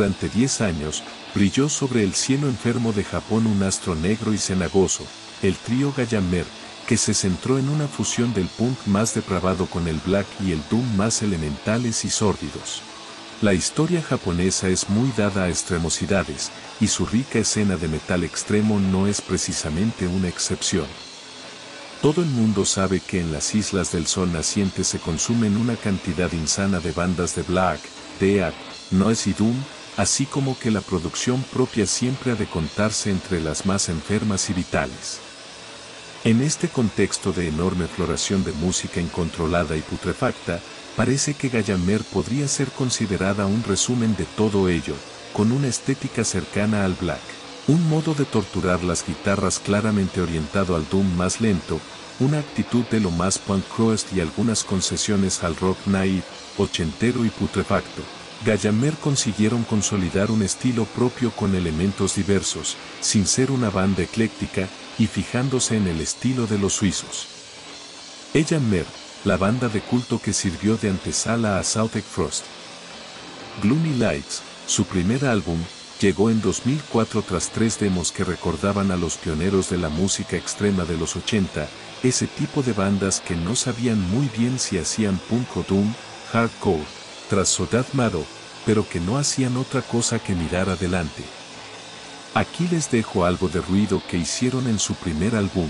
Durante 10 años, brilló sobre el cielo enfermo de Japón un astro negro y cenagoso, el trío Gallhammer, que se centró en una fusión del punk más depravado con el black y el doom más elementales y sórdidos. La historia japonesa es muy dada a extremosidades, y su rica escena de metal extremo no es precisamente una excepción. Todo el mundo sabe que en las Islas del Sol Naciente se consumen una cantidad insana de bandas de black, death, noise y doom, así como que la producción propia siempre ha de contarse entre las más enfermas y vitales. En este contexto de enorme floración de música incontrolada y putrefacta, parece que Gallhammer podría ser considerada un resumen de todo ello, con una estética cercana al black, un modo de torturar las guitarras claramente orientado al doom más lento, una actitud de lo más punk crust y algunas concesiones al rock naif, ochentero y putrefacto. Gallhammer consiguieron consolidar un estilo propio con elementos diversos, sin ser una banda ecléctica, y fijándose en el estilo de los suizos. Gallhammer, la banda de culto que sirvió de antesala a Celtic Frost. Gloomy Lights, su primer álbum, llegó en 2004 tras 3 demos que recordaban a los pioneros de la música extrema de los 80, ese tipo de bandas que no sabían muy bien si hacían punk o doom, hardcore, tras Sodad Mado, pero que no hacían otra cosa que mirar adelante. Aquí les dejo algo de ruido que hicieron en su primer álbum.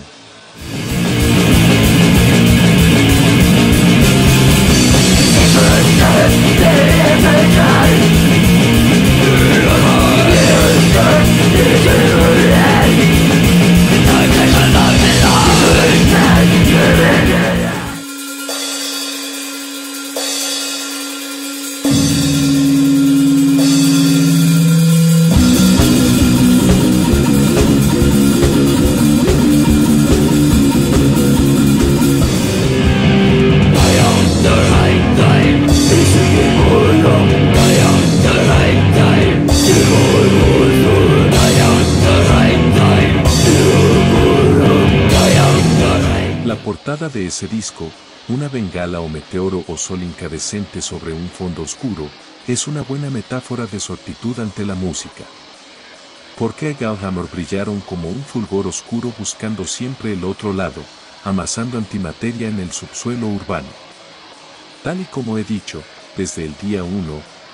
De ese disco, una bengala o meteoro o sol incandescente sobre un fondo oscuro, es una buena metáfora de su actitud ante la música. ¿Por qué Gallhammer brillaron como un fulgor oscuro buscando siempre el otro lado, amasando antimateria en el subsuelo urbano? Tal y como he dicho, desde el día 1,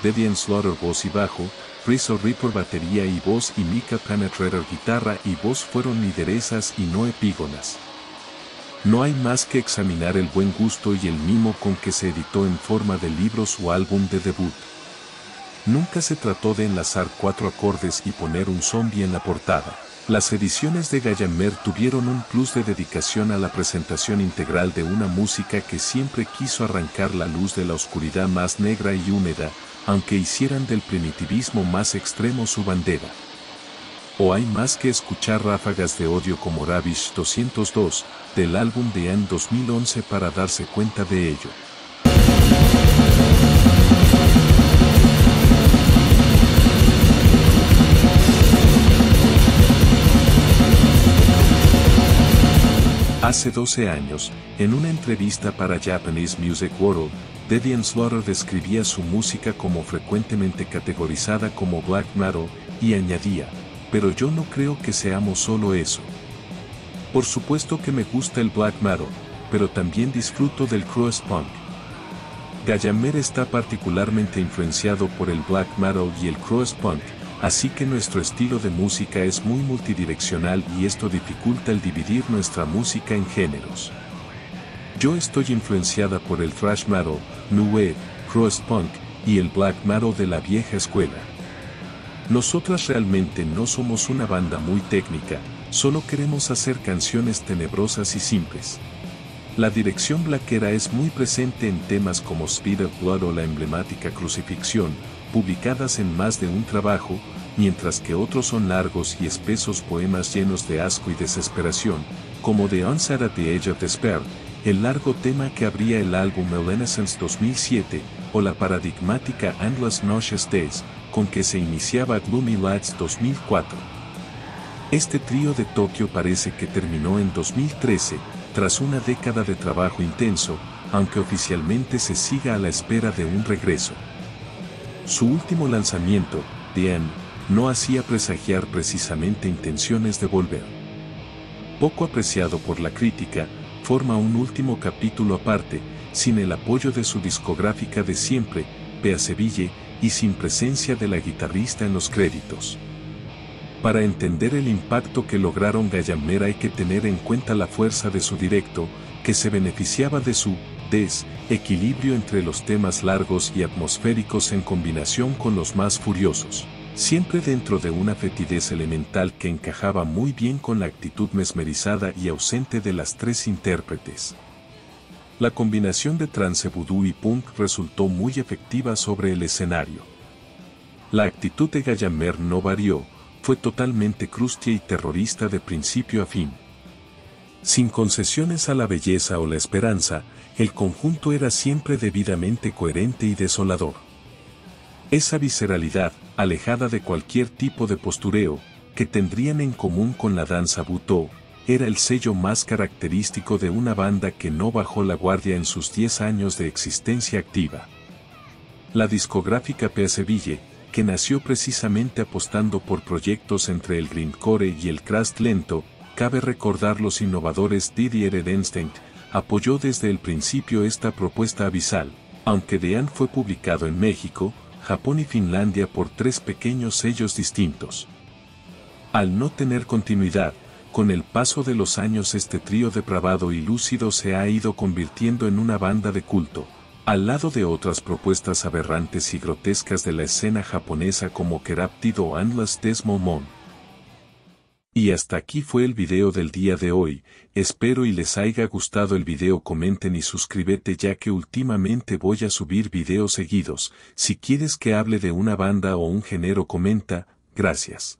Vivian Slaughter voz y bajo, Risa Reaper batería y voz y Mika Penetrator guitarra y voz fueron lideresas y no epígonas. No hay más que examinar el buen gusto y el mimo con que se editó en forma de libro su álbum de debut. Nunca se trató de enlazar 4 acordes y poner un zombie en la portada. Las ediciones de Gallhammer tuvieron un plus de dedicación a la presentación integral de una música que siempre quiso arrancar la luz de la oscuridad más negra y húmeda, aunque hicieran del primitivismo más extremo su bandera. O hay más que escuchar ráfagas de odio como Ravish 202, del álbum de en 2011 para darse cuenta de ello. Hace 12 años, en una entrevista para Japanese Music World, Vivian Slaughter describía su música como frecuentemente categorizada como black metal, y añadía, pero yo no creo que seamos solo eso. Por supuesto que me gusta el black metal, pero también disfruto del crust punk. Gallhammer está particularmente influenciado por el black metal y el crust punk, así que nuestro estilo de música es muy multidireccional y esto dificulta el dividir nuestra música en géneros. Yo estoy influenciada por el thrash metal, new wave, crust punk y el black metal de la vieja escuela. Nosotras realmente no somos una banda muy técnica, solo queremos hacer canciones tenebrosas y simples. La dirección blackera es muy presente en temas como Speed of Blood o la emblemática Crucifixión, publicadas en más de un trabajo, mientras que otros son largos y espesos poemas llenos de asco y desesperación, como The Answer at the Edge of Despair, el largo tema que abría el álbum Ill Innocence 2007, o la paradigmática Endless Nauseous Days, con que se iniciaba Gloomy Lights 2004. Este trío de Tokio parece que terminó en 2013, tras una década de trabajo intenso, aunque oficialmente se siga a la espera de un regreso. Su último lanzamiento, the End no hacía presagiar precisamente intenciones de volver. Poco apreciado por la crítica, forma un último capítulo aparte, sin el apoyo de su discográfica de siempre, Peaceville, y sin presencia de la guitarrista en los créditos. Para entender el impacto que lograron Gallhammer hay que tener en cuenta la fuerza de su directo, que se beneficiaba de su desequilibrio entre los temas largos y atmosféricos en combinación con los más furiosos, siempre dentro de una fetidez elemental que encajaba muy bien con la actitud mesmerizada y ausente de las tres intérpretes. La combinación de trance vudú y punk resultó muy efectiva sobre el escenario. La actitud de Gallhammer no varió, fue totalmente crustia y terrorista de principio a fin. Sin concesiones a la belleza o la esperanza, el conjunto era siempre debidamente coherente y desolador. Esa visceralidad, alejada de cualquier tipo de postureo, que tendrían en común con la danza butó, era el sello más característico de una banda que no bajó la guardia en sus 10 años de existencia activa. La discográfica Peaceville, que nació precisamente apostando por proyectos entre el grindcore y el crust lento, cabe recordar los innovadores Didier Edenstein, apoyó desde el principio esta propuesta abisal, aunque The End fue publicado en México, Japón y Finlandia por 3 pequeños sellos distintos. Al no tener continuidad, con el paso de los años este trío depravado y lúcido se ha ido convirtiendo en una banda de culto, al lado de otras propuestas aberrantes y grotescas de la escena japonesa como Keraptid o Endless Desmomon. Y hasta aquí fue el video del día de hoy, espero y les haya gustado el video, comenten y suscríbete ya que últimamente voy a subir videos seguidos, si quieres que hable de una banda o un género comenta, gracias.